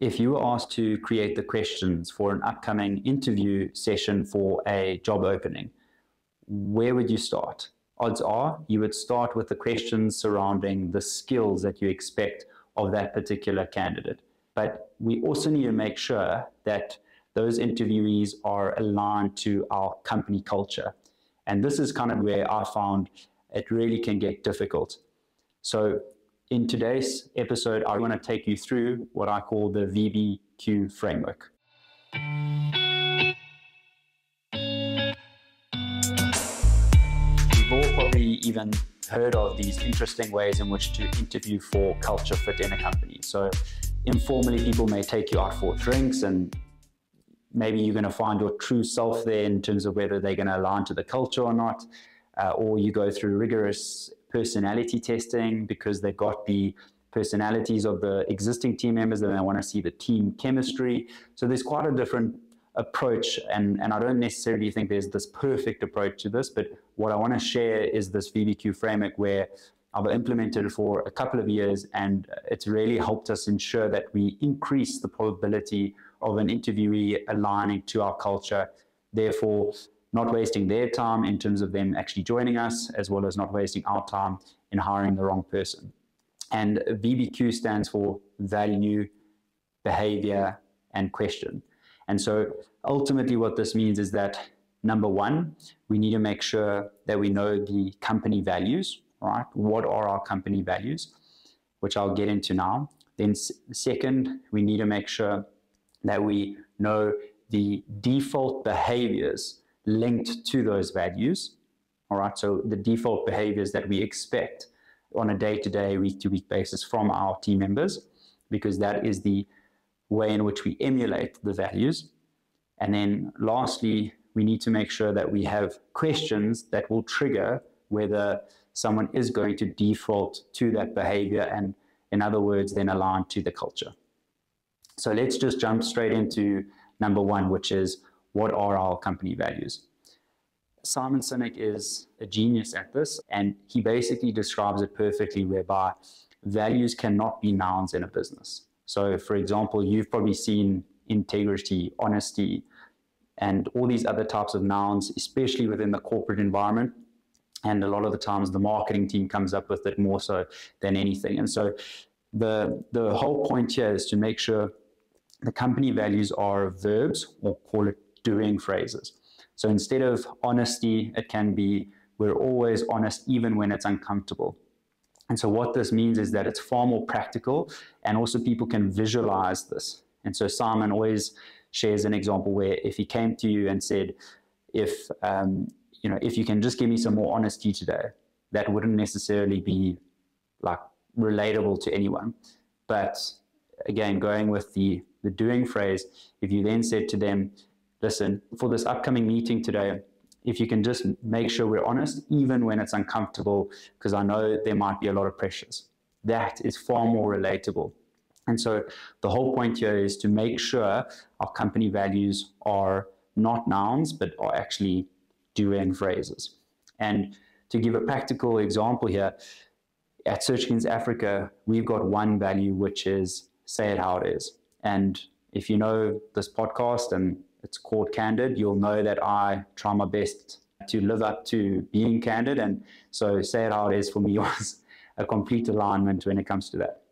if you were asked to create the questions for an upcoming interview session for a job opening, where would you start? Odds are you would start with the questions surrounding the skills that you expect of that particular candidate. But we also need to make sure that those interviewees are aligned to our company culture. And this is kind of where I found it really can get difficult. So in today's episode, I want to take you through what I call the VBQ framework. We've all probably even heard of these interesting ways in which to interview for culture fit in a company. So informally, people may take you out for drinks, and maybe you're going to find your true self there in terms of whether they're going to align to the culture or not. Or you go through rigorous personality testing because they've got the personalities of the existing team members and they want to see the team chemistry. So there's quite a different approach, and I don't necessarily think there's this perfect approach to this, but what I want to share is this VBQ framework where I've implemented it for a couple of years, and it's really helped us ensure that we increase the probability of an interviewee aligning to our culture, therefore not wasting their time in terms of them actually joining us, as well as not wasting our time in hiring the wrong person. And VBQ stands for value, behavior, and question. And so ultimately what this means is that, number one, we need to make sure that we know the company values, right? What are our company values, which I'll get into now. Then second, we need to make sure that we know the default behaviors linked to those values, all right? So the default behaviors that we expect on a day-to-day, week-to-week basis from our team members, because that is the way in which we emulate the values. And then lastly, we need to make sure that we have questions that will trigger whether someone is going to default to that behavior and, in other words, then align to the culture. So let's just jump straight into number one, which is what are our company values? Simon Sinek is a genius at this, and he basically describes it perfectly, whereby values cannot be nouns in a business. So, for example, you've probably seen integrity, honesty, and all these other types of nouns, especially within the corporate environment. And a lot of the times the marketing team comes up with it more so than anything. And so the whole point here is to make sure the company values are verbs, or call it doing phrases. So instead of honesty, it can be we're always honest even when it's uncomfortable. And so what this means is that it's far more practical, and also people can visualize this. And so Simon always shares an example where if he came to you and said, if you can just give me some more honesty today, that wouldn't necessarily be like relatable to anyone. But again, going with the doing phrase, if you then said to them, listen, for this upcoming meeting today, if you can just make sure we're honest, even when it's uncomfortable, because I know there might be a lot of pressures. That is far more relatable. And so the whole point here is to make sure our company values are not nouns, but are actually doing phrases. And to give a practical example here, at SearchKings Africa, we've got one value, which is say it how it is. And if you know this podcast, and it's called CANDID, you'll know that I try my best to live up to being candid. And so say it how it is for me was a complete alignment when it comes to that.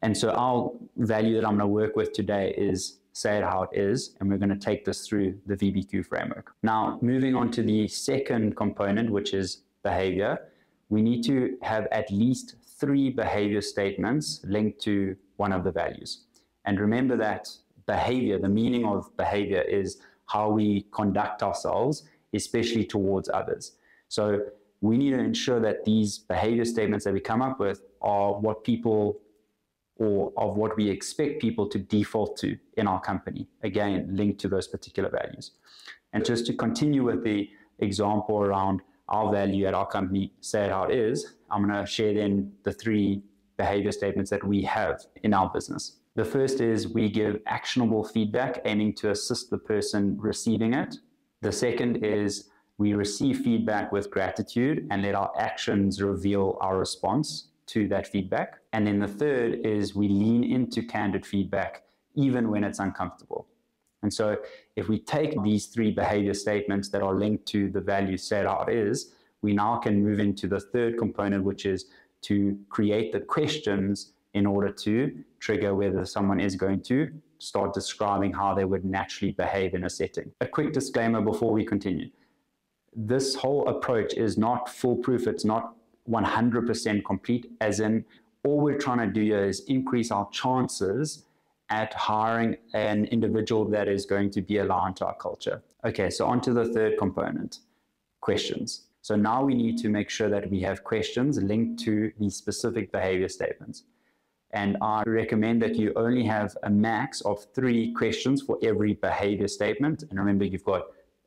And so our value that I'm going to work with today is say it how it is. And we're going to take this through the VBQ framework. Now, moving on to the second component, which is behavior. We need to have at least 3 behavior statements linked to one of the values. And remember that behavior, the meaning of behavior, is how we conduct ourselves, especially towards others. So we need to ensure that these behavior statements that we come up with are what people, or of what we expect people to default to in our company, again, linked to those particular values. And just to continue with the example around our value at our company, say it how it is, I'm going to share then the 3 behavior statements that we have in our business. The first is we give actionable feedback aiming to assist the person receiving it. The second is we receive feedback with gratitude and let our actions reveal our response to that feedback. And then the third is we lean into candid feedback, even when it's uncomfortable. And so if we take these three behavior statements that are linked to the value set out is, we now can move into the third component, which is to create the questions in order to trigger whether someone is going to start describing how they would naturally behave in a setting. A quick disclaimer before we continue. This whole approach is not foolproof. It's not 100% complete, as in all we're trying to do here is increase our chances at hiring an individual that is going to be aligned to our culture. Okay, so on to the third component, questions. So now we need to make sure that we have questions linked to these specific behavior statements. And I recommend that you only have a max of 3 questions for every behavior statement. And remember, you've got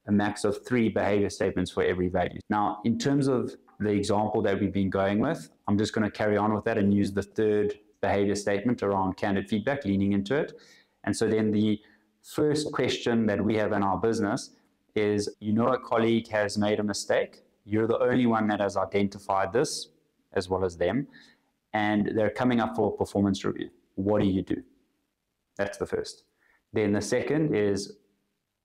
a max of 3 behavior statements for every value. Now, in terms of the example that we've been going with, I'm just going to carry on with that and use the third behavior statement around candid feedback, leaning into it. And so then the first question that we have in our business is, you know, a colleague has made a mistake. You're the only one that has identified this, as well as them, and they're coming up for a performance review. What do you do? That's the first. Then the second is,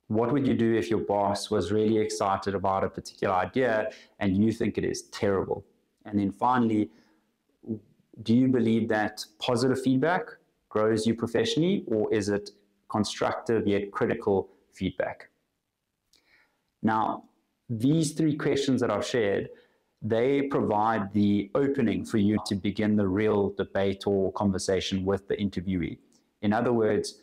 what would you do if your boss was really excited about a particular idea and you think it is terrible? And then finally, do you believe that positive feedback grows you professionally, or is it constructive yet critical feedback? Now, these 3 questions that I've shared, they provide the opening for you to begin the real debate or conversation with the interviewee. In other words,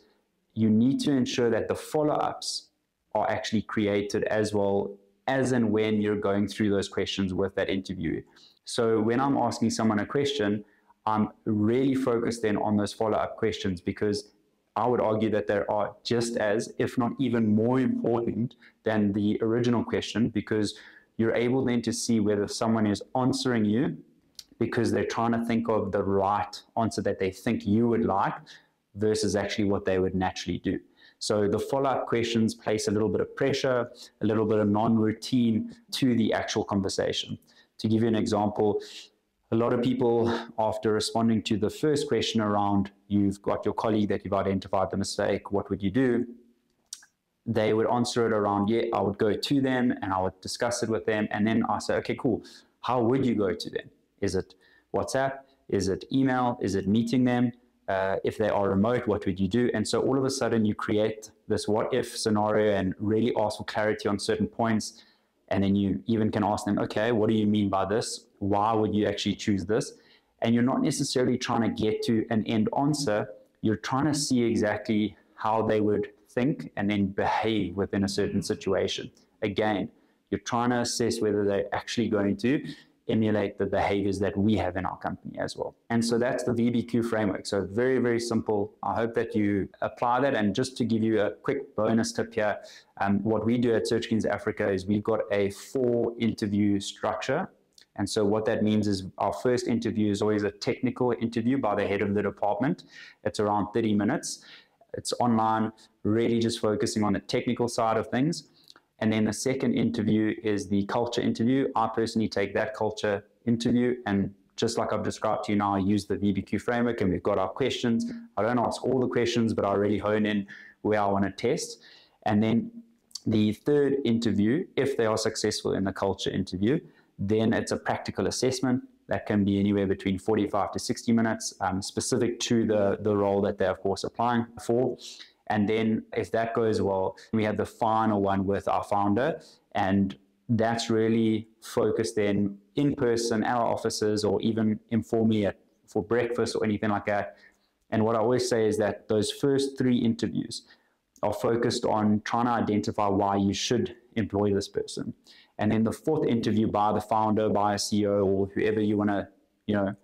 you need to ensure that the follow-ups are actually created as well as and when you're going through those questions with that interviewee. So when I'm asking someone a question, I'm really focused then on those follow-up questions, because I would argue that they are just as, if not even more important than the original question, because you're able then to see whether someone is answering you because they're trying to think of the right answer that they think you would like versus actually what they would naturally do. So the follow-up questions place a little bit of pressure, a little bit of non-routine to the actual conversation. To give you an example, a lot of people, after responding to the first question around, you've got your colleague that you've identified the mistake, what would you do? They would answer it around, yeah, I would go to them and I would discuss it with them. And then I say, okay, cool. How would you go to them? Is it WhatsApp? Is it email? Is it meeting them? If they are remote, what would you do? And so all of a sudden you create this what if scenario and really ask for clarity on certain points. And then you even can ask them, okay, what do you mean by this? Why would you actually choose this? And you're not necessarily trying to get to an end answer. You're trying to see exactly how they would think and then behave within a certain situation. Again, you're trying to assess whether they're actually going to emulate the behaviors that we have in our company as well. And so that's the VBQ framework. So very, very simple. I hope that you apply that. And just to give you a quick bonus tip here, what we do at SearchKings Africa is we've got a 4-interview structure. And so what that means is our first interview is always a technical interview by the head of the department. It's around 30 minutes. It's online, really just focusing on the technical side of things. And then the second interview is the culture interview. I personally take that culture interview and, just like I've described to you now, I use the VBQ framework and we've got our questions. I don't ask all the questions, but I really hone in where I want to test. And then the third interview, if they are successful in the culture interview, then it's a practical assessment that can be anywhere between 45 to 60 minutes, specific to the role that they're, of course, applying for. And then if that goes well, we have the final one with our founder, and that's really focused then in person, our offices, or even informally for breakfast or anything like that. And what I always say is that those first 3 interviews are focused on trying to identify why you should employ this person. And then the 4th interview by the founder, by a CEO, or whoever you want to, you know,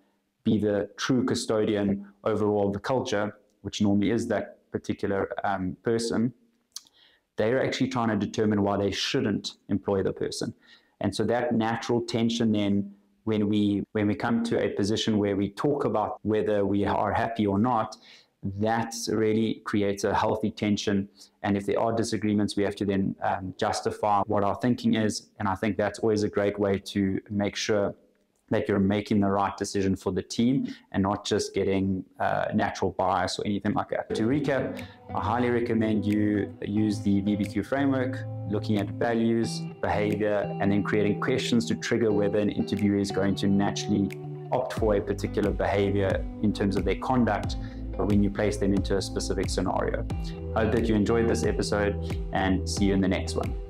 be the true custodian overall of the culture, which normally is that particular person, they're actually trying to determine why they shouldn't employ the person. And so that natural tension then, when we come to a position where we talk about whether we are happy or not, that really creates a healthy tension. And if there are disagreements, we have to then justify what our thinking is. And I think that's always a great way to make sure that you're making the right decision for the team and not just getting natural bias or anything like that. To recap, I highly recommend you use the VBQ framework, looking at values, behavior, and then creating questions to trigger whether an interviewer is going to naturally opt for a particular behavior in terms of their conduct when you place them into a specific scenario. I hope that you enjoyed this episode, and see you in the next one.